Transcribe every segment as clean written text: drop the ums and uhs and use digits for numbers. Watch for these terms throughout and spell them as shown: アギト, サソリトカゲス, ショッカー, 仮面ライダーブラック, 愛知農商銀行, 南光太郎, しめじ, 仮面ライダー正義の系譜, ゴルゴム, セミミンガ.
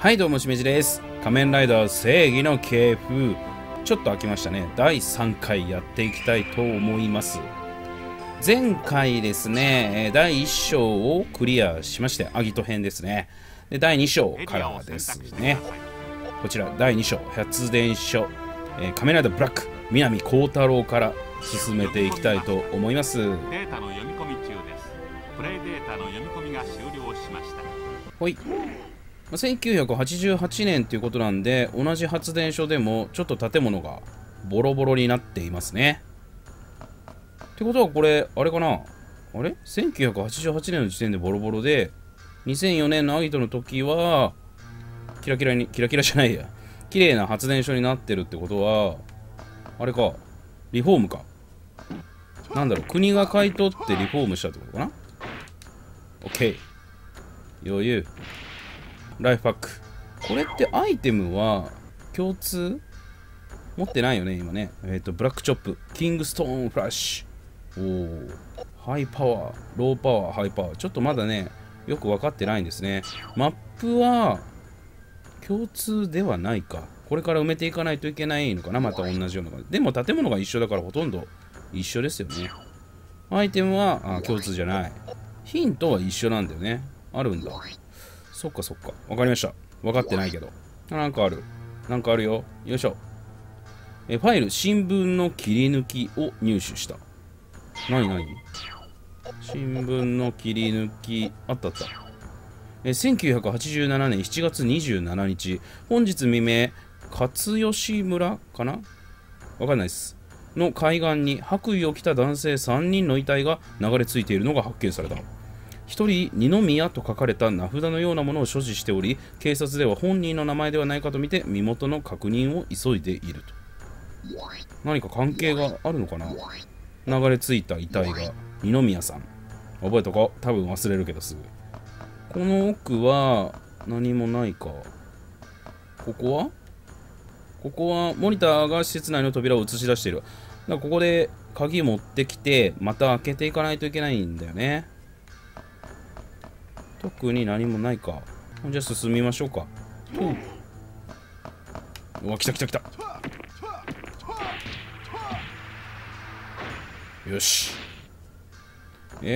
はい、どうもしめじです。仮面ライダー正義の系譜、ちょっと空きましたね。第3回やっていきたいと思います。前回ですね、第1章をクリアしまして、アギト編ですね。で、第2章からですね、こちら第2章発電所、仮面ライダーブラック南光太郎から進めていきたいと思います。データの読み込み中です。プレイデータの読み込みが終了しました。ほい、1988年ということなんで、同じ発電所でもちょっと建物がボロボロになっていますね。ってことはこれ、あれかな、あれ ?1988 年の時点でボロボロで、2004年のアギトの時は、キラキラに、キラキラじゃないや、綺麗な発電所になってるってことは、あれか、リフォームか。なんだろう、国が買い取ってリフォームしたってことかな？ OK。余裕。ライフパック。これってアイテムは共通持ってないよね、今ね。ブラックチョップ、キングストーンフラッシュ。おお、ハイパワー、ローパワー、ハイパワー。ちょっとまだね、よく分かってないんですね。マップは共通ではないか。これから埋めていかないといけないのかな、また同じような。でも建物が一緒だからほとんど一緒ですよね。アイテムは共通じゃない。ヒントは一緒なんだよね。あるんだ。そっかそっか。わかりました。分かってないけど。なんかある。なんかあるよ。よいしょ。ファイル、新聞の切り抜きを入手した。なになに？新聞の切り抜き。あったあった。1987年7月27日。本日未明、勝吉村かな？わかんないです。の海岸に白衣を着た男性3人の遺体が流れ着いているのが発見された。1人、二宮と書かれた名札のようなものを所持しており、警察では本人の名前ではないかとみて身元の確認を急いでいると。何か関係があるのかな。流れ着いた遺体が二宮さん。覚えとこう。多分忘れるけどすぐ。この奥は何もないか。ここはモニターが施設内の扉を映し出している。だからここで鍵持ってきて、また開けていかないといけないんだよね。特に何もないか。じゃあ進みましょうか。うわ、来た来た来た。よし。これ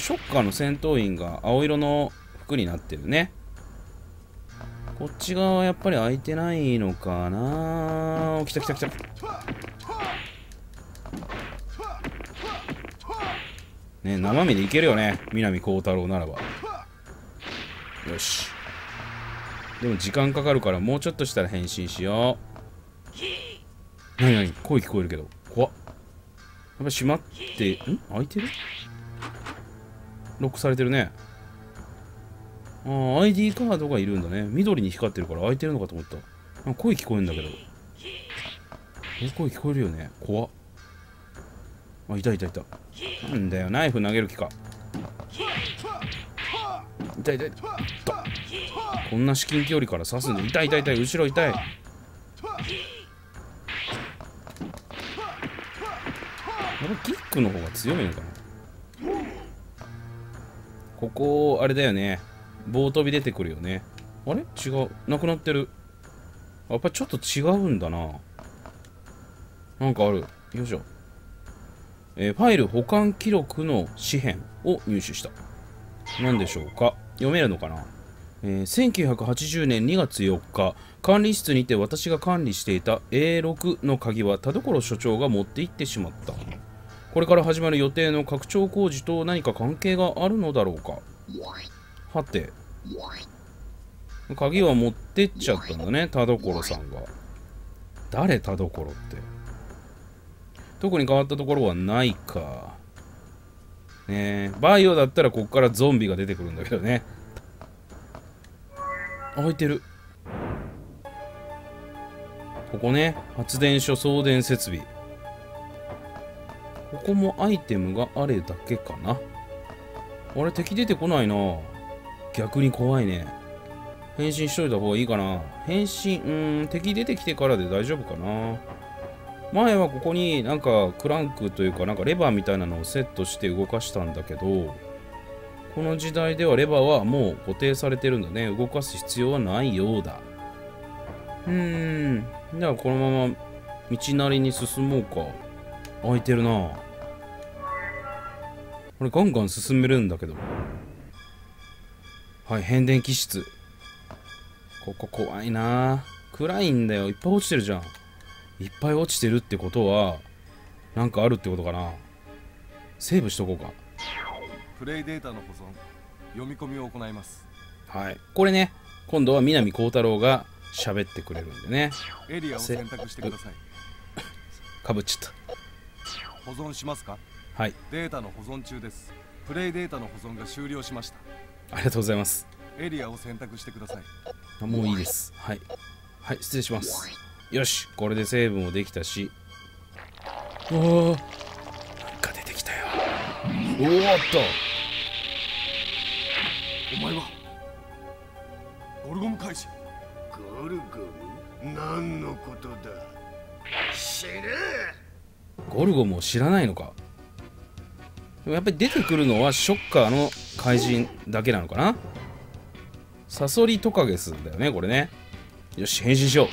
ショッカーの戦闘員が青色の服になってるね。こっち側はやっぱり開いてないのかな。来た来た来た。ね、生身でいけるよね、南光太郎ならば。よし。でも時間かかるから、もうちょっとしたら変身しよう。なになに、声聞こえるけど怖っ。やっぱ閉まって、ん、開いてる、ロックされてるね。ああ、 ID カードがいるんだね。緑に光ってるから開いてるのかと思った。なんか声聞こえるんだけど。声聞こえるよね。怖っ。あ、いたいたいた。なんだよ、ナイフ投げる気か。痛い痛い。こんな至近距離から刺すんで、痛い痛い痛い。後ろ痛い。キックの方が強いのかな。ここあれだよね、棒飛び出てくるよね。あれ、違う、なくなってる。やっぱちょっと違うんだな。なんかある。よいしょ。ファイル保管記録の紙片を入手した。何でしょうか。読めるのかな。1980年2月4日、管理室にて私が管理していた A6 の鍵は田所所長が持って行ってしまった。これから始まる予定の拡張工事と何か関係があるのだろうか。はて、鍵は持ってっちゃったんだね、田所さんが。誰、田所って。特に変わったところはないか。ねえ、バイオだったらここからゾンビが出てくるんだけどね。開いてる。ここね、発電所、送電設備。ここもアイテムがあれだけかな。あれ、敵出てこないな。逆に怖いね。変身しといた方がいいかな。変身、敵出てきてからで大丈夫かな。前はここになんかクランクというか、なんかレバーみたいなのをセットして動かしたんだけど、この時代ではレバーはもう固定されてるんだね。動かす必要はないようだ。じゃあこのまま道なりに進もうか。開いてるな。これガンガン進めるんだけど。はい、変電機室。ここ怖いな。暗いんだよ。いっぱい落ちてるじゃん。いっぱい落ちてるってことは、なんかあるってことかな。セーブしとこうか。プレイデータの保存、読み込みを行います。はい。これね、今度は南光太郎が喋ってくれるんでね。エリアを選択してください。かぶっちゃった。保存しますか？はい。データの保存中です。プレイデータの保存が終了しました。ありがとうございます。エリアを選択してください。もういいです。はい。はい、失礼します。よし、これでセーブもできたし。おお、なんか出てきたよ。おーっと。お前はゴルゴム怪人。ゴルゴム？何のことだ？知る。ゴルゴムを知らないのか。でもやっぱり出てくるのはショッカーの怪人だけなのかな。サソリトカゲスだよね、これね。よし、変身しよ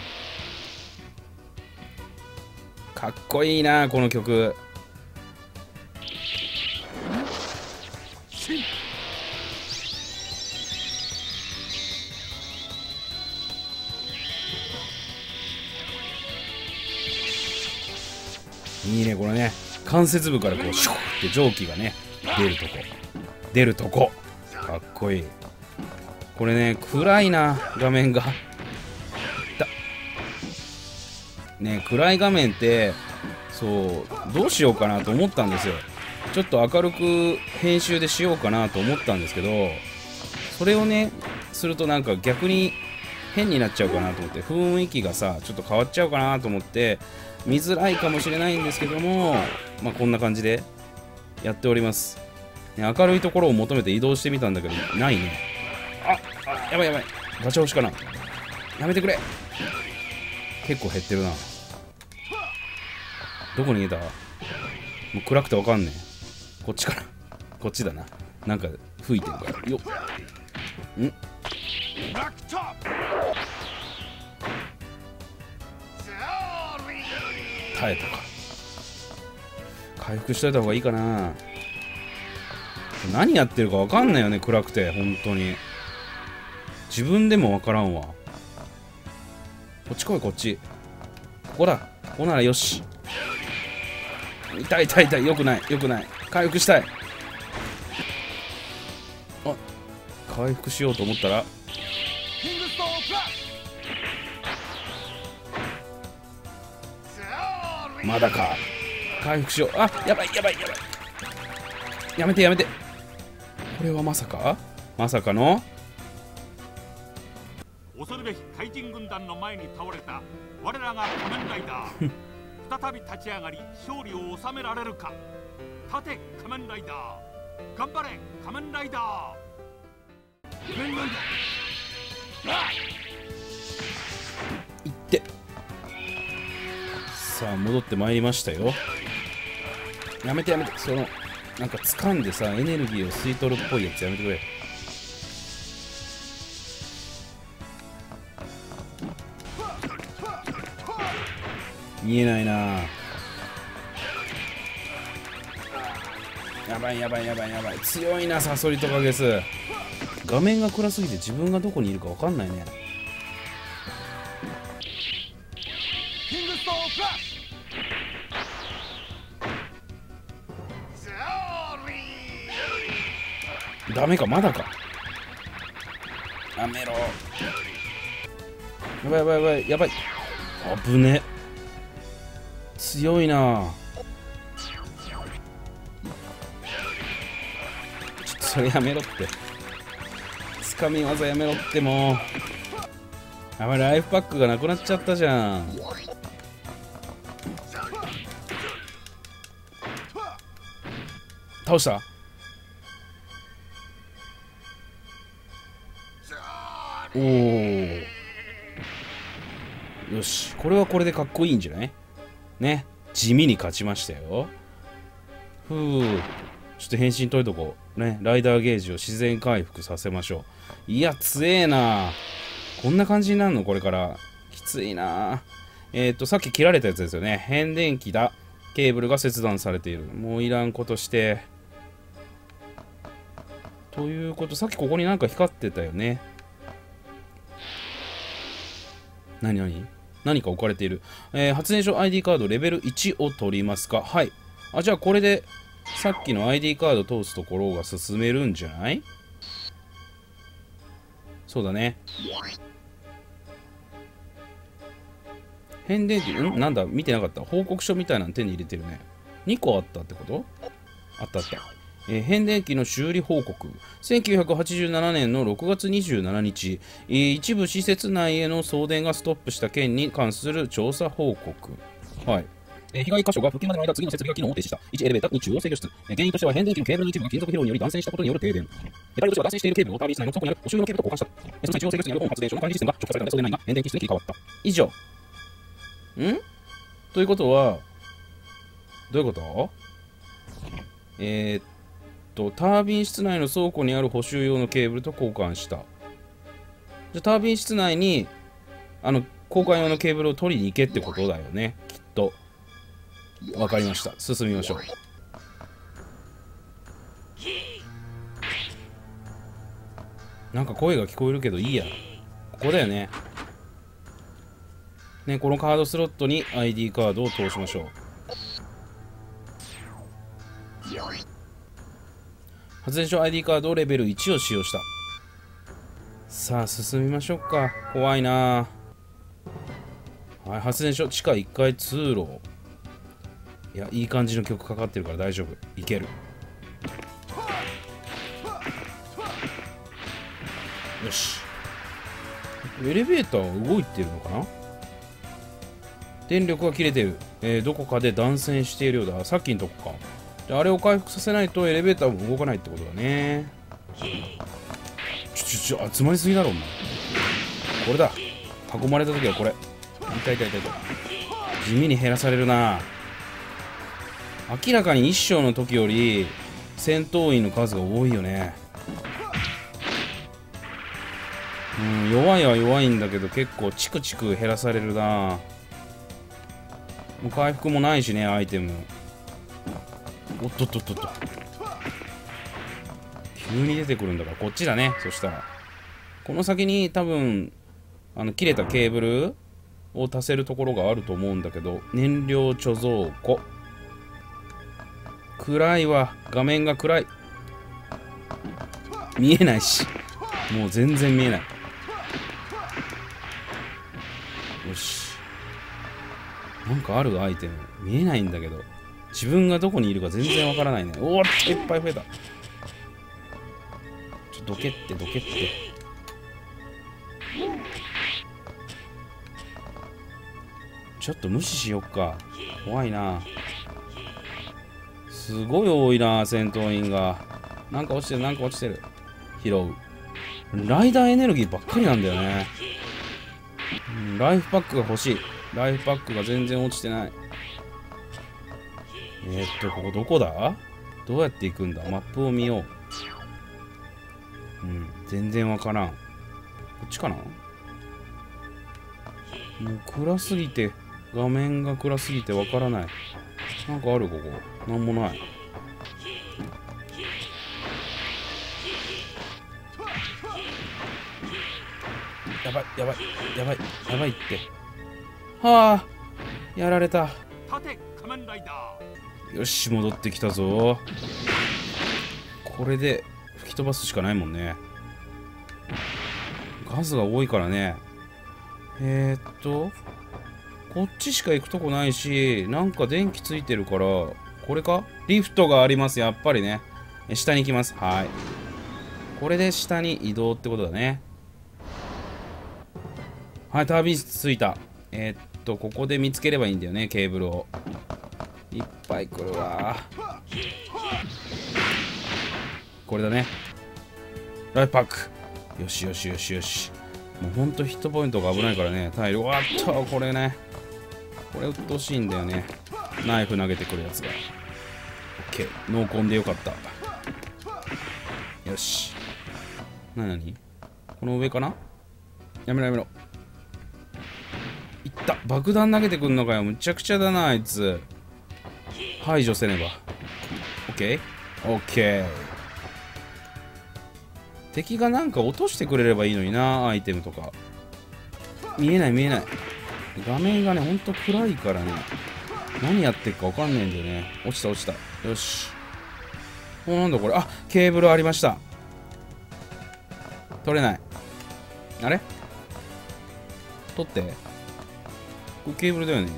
う。かっこいいな、この曲。いいね、これね。関節部からこうシュッって蒸気がね出るとこかっこいい。これね、暗いな、画面がね、暗い画面ってそうどうしようかなと思ったんですよ。ちょっと明るく編集でしようかなと思ったんですけど、それをねするとなんか逆に変になっちゃうかなと思って、雰囲気がさちょっと変わっちゃうかなと思って見づらいかもしれないんですけども、まあ、こんな感じでやっております、ね、明るいところを求めて移動してみたんだけどないね。あ、やばいやばい、ガチャ押しかな。やめてくれ。結構減ってるな。どこに逃げた？もう暗くてわかんねえ。こっちから。こっちだな。なんか吹いてるから。よっ。ん？耐えたか。回復しといた方がいいかな。何やってるかわかんないよね、暗くて。本当に。自分でもわからんわ。こっち来い、こっち。ここだ。ここならよし。痛い痛い痛い、よくないよくない、回復したい。あ、回復しようと思ったらまだか。回復しよう。あ、やばいやばいやばい、やめてやめて。これはまさかの恐るべき怪人軍団の前に倒れた我らが仮面ライダー再び立ち上がり勝利を収められるか。立て仮面ライダー、頑張れ仮面ライダー。仮面ライダーいって、さあ戻ってまいりましたよ。やめてやめて、そのなんか掴んでさエネルギーを吸い取るっぽいやつやめてくれ。見えないな。やばいやばいやばいやばい、強いなサソリトカゲス。画面が暗すぎて自分がどこにいるか分かんないね。ダメか、まだか。やめろ。やばいやばいやばいやばい、危ねえ。強いな。ちょっとそれやめろって、つかみ技やめろってもう。あまりライフパックがなくなっちゃったじゃん。倒した。おー、よし、これはこれでかっこいいんじゃないね。地味に勝ちましたよ。ふう。ちょっと変身解いとこう。ね。ライダーゲージを自然回復させましょう。いや、強えな。こんな感じになるのこれから。きついな。さっき切られたやつですよね。変電機だ。ケーブルが切断されている。もういらんことして。ということ、さっきここになんか光ってたよね。何か置かれている。発電所 ID カードレベル1を取りますか。はい。あ、じゃあこれで、さっきの ID カード通すところが進めるんじゃない？そうだね。変電機、なんだ、見てなかった。報告書みたいなの手に入れてるね。2個あったってこと？あったあった。変電機の修理報告。1987年の6月27日、一部施設内への送電がストップした件に関する調査報告。はい。被害箇所が復旧までの間、次の設備が機能を停止した。1エレベーター、2中央制御室。原因としては変電機のケーブルの一部が金属疲労により断線したことによる停電。ヘタリウムが断線しているケーブルをタービン室内の底にある補修のケーブルと交換した。その際、中央制御室にある本発電所の管理システムが直下されたので、送電ラインが変電機室に切り替わった。以上。ということは、どういうこと？タービン室内の倉庫にある補修用のケーブルと交換した。じゃあタービン室内に、交換用のケーブルを取りに行けってことだよね、きっと。わかりました。進みましょう。なんか声が聞こえるけどいいや。ここだよね。このカードスロットに ID カードを通しましょう。発電所 ID カードをレベル1を使用した。さあ進みましょうか。怖いなあ。はい、発電所地下1階通路。いや、いい感じの曲かかってるから大丈夫、いける。よし、エレベーターは動いてるのかな。電力が切れてる。どこかで断線しているようだ。さっきのとこか。あれを回復させないとエレベーターも動かないってことだね。ちょ、集まりすぎだろお前。これだ。囲まれた時はこれ。痛い。地味に減らされるな。明らかに一章の時より戦闘員の数が多いよね。弱いは弱いんだけど結構チクチク減らされるな。もう回復もないしね、アイテム。おっとっとっとっと、急に出てくるんだからこっちだね。そしたらこの先に多分切れたケーブルを足せるところがあると思うんだけど、燃料貯蔵庫。暗いわ、画面が暗い。見えないし、もう全然見えない。よし、なんかあるアイテム。見えないんだけど自分がどこにいるか全然わからないね。おお、いっぱい増えた。ちょっとどけってどけって。ちょっと無視しよっか。怖いな。すごい多いな、戦闘員が。なんか落ちてる。拾う。ライダーエネルギーばっかりなんだよね。ライフパックが欲しい。ライフパックが全然落ちてない。ここどこだ？どうやって行くんだ？マップを見よう。全然わからん。こっちかな？もう暗すぎて、画面が暗すぎてわからない。なんかあるここ。なんもない。やばいって。はあ、やられた。よし、戻ってきたぞ。これで吹き飛ばすしかないもんね。ガスが多いからね。こっちしか行くとこないし、なんか電気ついてるから、これか？リフトがあります、やっぱりね。下に行きます。はい。これで下に移動ってことだね。はい、タービン室ついた。ここで見つければいいんだよね、ケーブルを。いっぱい来るわ。これだね。ライフパック。よし。もうほんとヒットポイントが危ないからね。タイル。わっと、これね。これうっとうしいんだよね。ナイフ投げてくるやつが。オッケー。ノーコンでよかった。よし。なになにこの上かな。やめろやめろ。いった。爆弾投げてくんのかよ。むちゃくちゃだなあいつ。排除せねば。オッケーオッケー。敵がなんか落としてくれればいいのにな。アイテムとか見えない見えない。画面がねほんと暗いからね、何やってっかわかんないんだよね。落ちた落ちた。よし。お、なんだこれ。あ、ケーブルありました。取れない。あれ取って。これケーブルだよね。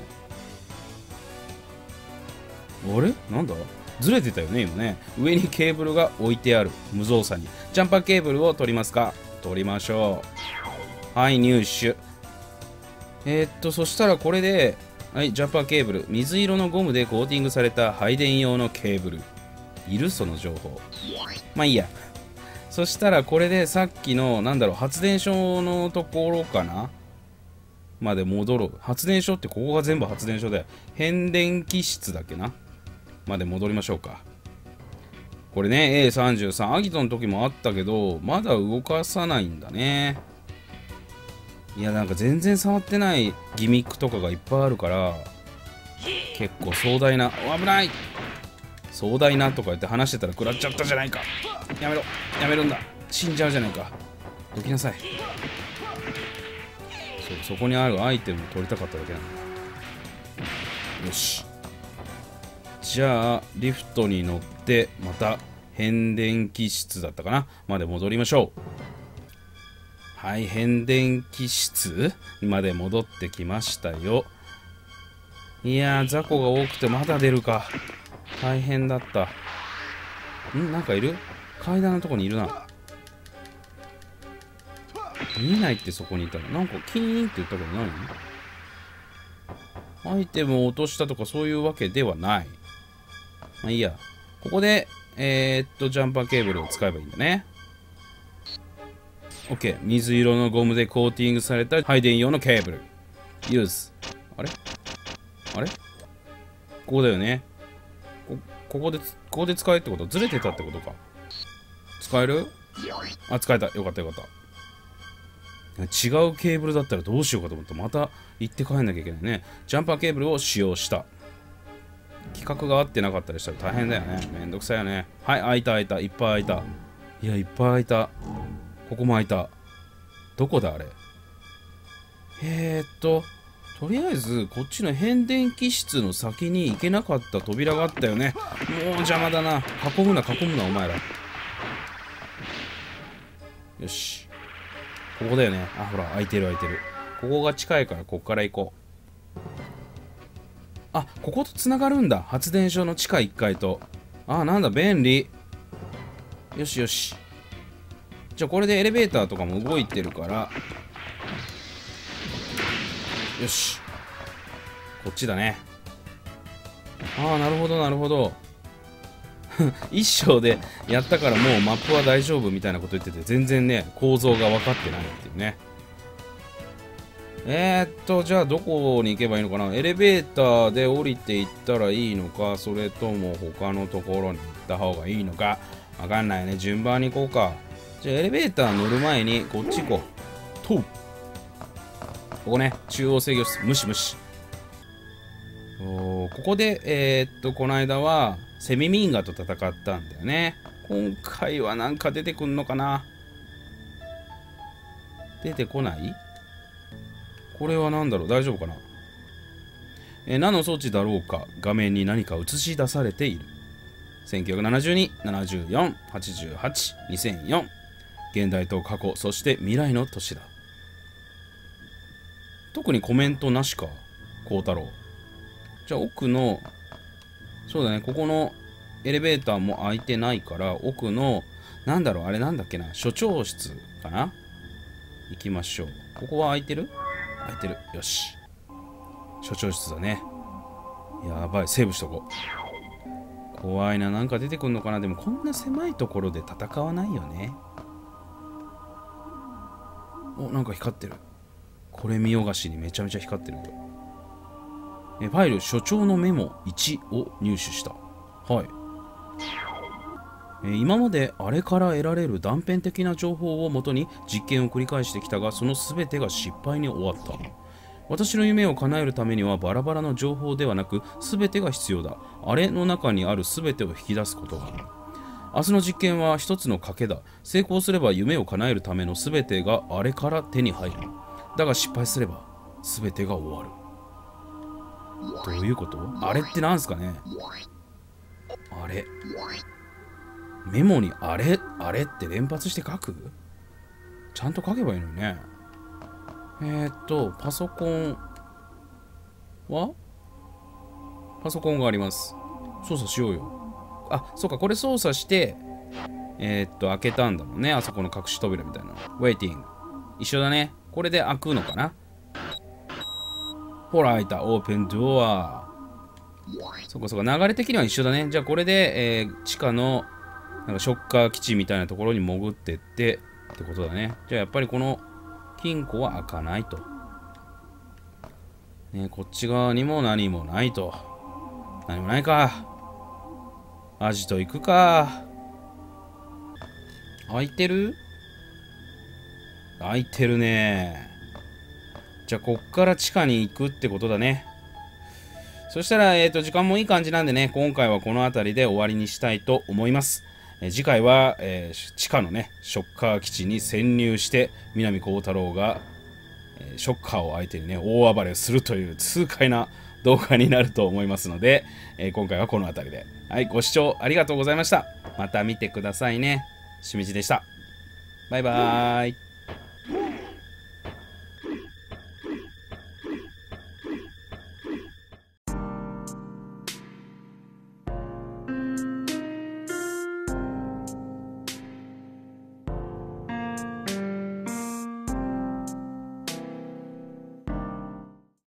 あれなんだずれてたよね今ね。上にケーブルが置いてある。無造作に。ジャンパーケーブルを取りますか。取りましょう。はい、入手。そしたらこれで、はい、ジャンパーケーブル。水色のゴムでコーティングされた配電用のケーブル。いるその情報。まあいいや。そしたらこれでさっきのなんだろう、発電所のところかなまで戻ろう。発電所ってここが全部発電所で、変電機室だっけなまで戻りましょうか。これね A33 アギトの時もあったけどまだ動かさないんだね。いやなんか全然触ってないギミックとかがいっぱいあるから結構壮大な。危ない。壮大なとか言って話してたら食らっちゃったじゃないか。やめろやめるんだ。死んじゃうじゃないか。どきなさい。そこにあるアイテムを取りたかっただけなんだ。よし。じゃあリフトに乗ってまた変電機室だったかなまで戻りましょう。はい、変電機室まで戻ってきましたよ。いやー雑魚が多くてまだ出るか。大変だった。なんかいる。階段のとこにいるな。見えないってそこにいたの。なんかキーンって言ったけど何。アイテムを落としたとかそういうわけではない。まあいいや。ここでジャンパーケーブルを使えばいいんだね。OK。水色のゴムでコーティングされた配電用のケーブル。ユース。あれあれここだよね。ここで使えってこと。ずれてたってことか。使える。あ、使えた。よかったよかった。違うケーブルだったらどうしようかと思ってまた行って帰んなきゃいけないね。ジャンパーケーブルを使用した。規格が合ってなかったりしたら大変だよね。めんどくさいよね。はい、開いた開いた。いっぱい開いた。いやいっぱい開いた。ここも開いた。どこだあれ。とりあえずこっちの変電機室の先に行けなかった扉があったよね。もう邪魔だな。囲むな囲むなお前ら。よし。ここだよね。あ、ほら開いてる開いてる。ここが近いからこっから行こう。あ、こことつながるんだ。発電所の地下1階と。あ、なんだ便利。よしよし。じゃあこれでエレベーターとかも動いてるから。よし。こっちだね。ああ、なるほどなるほど。一章でやったからもうマップは大丈夫みたいなこと言ってて全然ね構造が分かってないっていうね。じゃあどこに行けばいいのかな。エレベーターで降りていったらいいのかそれとも他のところに行った方がいいのか分かんないね。順番に行こうか。じゃあエレベーター乗る前にこっち行こうと。ここね中央制御室ムシムシ。おー、ここでこの間はセミミンガと戦ったんだよね。今回はなんか出てくんのかな。出てこない。これは何だろう。大丈夫かな。何の装置だろうか。画面に何か映し出されている。1972、74、88、2004。現代と過去、そして未来の年だ。特にコメントなしか、光太郎。じゃあ奥の、そうだね、ここのエレベーターも開いてないから、奥の、なんだろう、あれなんだっけな、所長室かな？行きましょう。ここは開いてる？開いてる。よし。所長室だね。やばい、セーブしとこう。怖いな、なんか出てくんのかな。でもこんな狭いところで戦わないよね。お、なんか光ってる。これ見よがしにめちゃめちゃ光ってる。ファイル、所長のメモ1を入手した。はい。今まであれから得られる断片的な情報をもとに実験を繰り返してきたが、その全てが失敗に終わった。私の夢を叶えるためにはバラバラの情報ではなく全てが必要だ。あれの中にある全てを引き出すことが。明日の実験は一つの賭けだ。成功すれば夢を叶えるための全てがあれから手に入る。だが失敗すれば全てが終わる。どういうこと？あれってなんですかね？あれ。メモにあれ、あれって連発して書く？ちゃんと書けばいいのにね。パソコンは？パソコンがあります。操作しようよ。あ、そうか、これ操作して、開けたんだもんね。あそこの隠し扉みたいなの。ウェイティング。一緒だね。これで開くのかな。ほら、開いた。オープンドア。そこそこ。流れ的には一緒だね。じゃあ、これで、地下の、なんかショッカー基地みたいなところに潜ってって、ってことだね。じゃあ、やっぱりこの、金庫は開かないと。ね、こっち側にも何もないと。何もないか。アジト行くか。開いてる？開いてるね。じゃあこっから地下に行くってことだね。そしたら時間もいい感じなんでね、今回はこの辺りで終わりにしたいと思います。次回は、地下のねショッカー基地に潜入して南光太郎が、ショッカーを相手にね大暴れするという痛快な動画になると思いますので、今回はこの辺りで。はい、ご視聴ありがとうございました。また見てくださいね。しみじでした。バイバーイ。